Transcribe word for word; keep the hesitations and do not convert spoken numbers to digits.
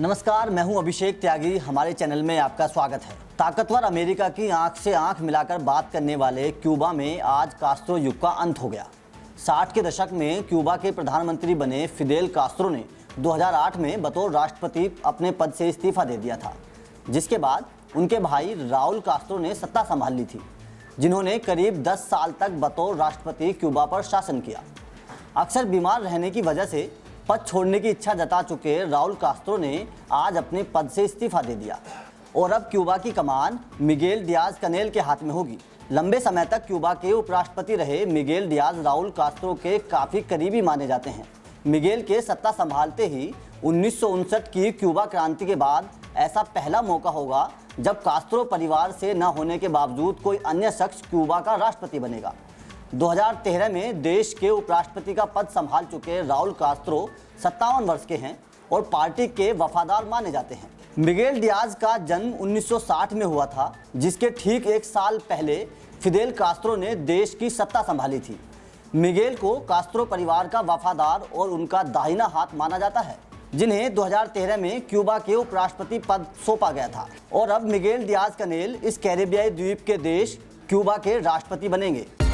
नमस्कार, मैं हूं अभिषेक त्यागी। हमारे चैनल में आपका स्वागत है। ताकतवर अमेरिका की आंख से आंख मिलाकर बात करने वाले क्यूबा में आज कास्त्रो युग का अंत हो गया। साठ के दशक में क्यूबा के प्रधानमंत्री बने फिदेल कास्त्रो ने दो हज़ार आठ में बतौर राष्ट्रपति अपने पद से इस्तीफा दे दिया था, जिसके बाद उनके भाई राउल कास्त्रो ने सत्ता संभाल ली थी, जिन्होंने करीब दस साल तक बतौर राष्ट्रपति क्यूबा पर शासन किया। अक्सर बीमार रहने की वजह से पद छोड़ने की इच्छा जता चुके राउल कास्त्रो ने आज अपने पद से इस्तीफा दे दिया और अब क्यूबा की कमान मिगेल डियाज कनेल के हाथ में होगी। लंबे समय तक क्यूबा के उपराष्ट्रपति रहे मिगेल डियाज राउल कास्त्रो के काफ़ी करीबी माने जाते हैं। मिगेल के सत्ता संभालते ही उन्नीस सौ उनसठ की क्यूबा क्रांति के बाद ऐसा पहला मौका होगा जब कास्त्रो परिवार से न होने के बावजूद कोई अन्य शख्स क्यूबा का राष्ट्रपति बनेगा। दो हज़ार तेरह में देश के उपराष्ट्रपति का पद संभाल चुके राउल कास्त्रो सत्तावन वर्ष के हैं और पार्टी के वफादार माने जाते हैं। मिगेल डियाज का जन्म उन्नीस सौ साठ में हुआ था, जिसके ठीक एक साल पहले फिदेल कास्त्रो ने देश की सत्ता संभाली थी। मिगेल को कास्त्रो परिवार का वफादार और उनका दाहिना हाथ माना जाता है, जिन्हें दो हज़ार तेरह में क्यूबा के उपराष्ट्रपति पद सौंपा गया था और अब मिगेल डियाज कनेल इस कैरेबियाई द्वीप के देश क्यूबा के राष्ट्रपति बनेंगे।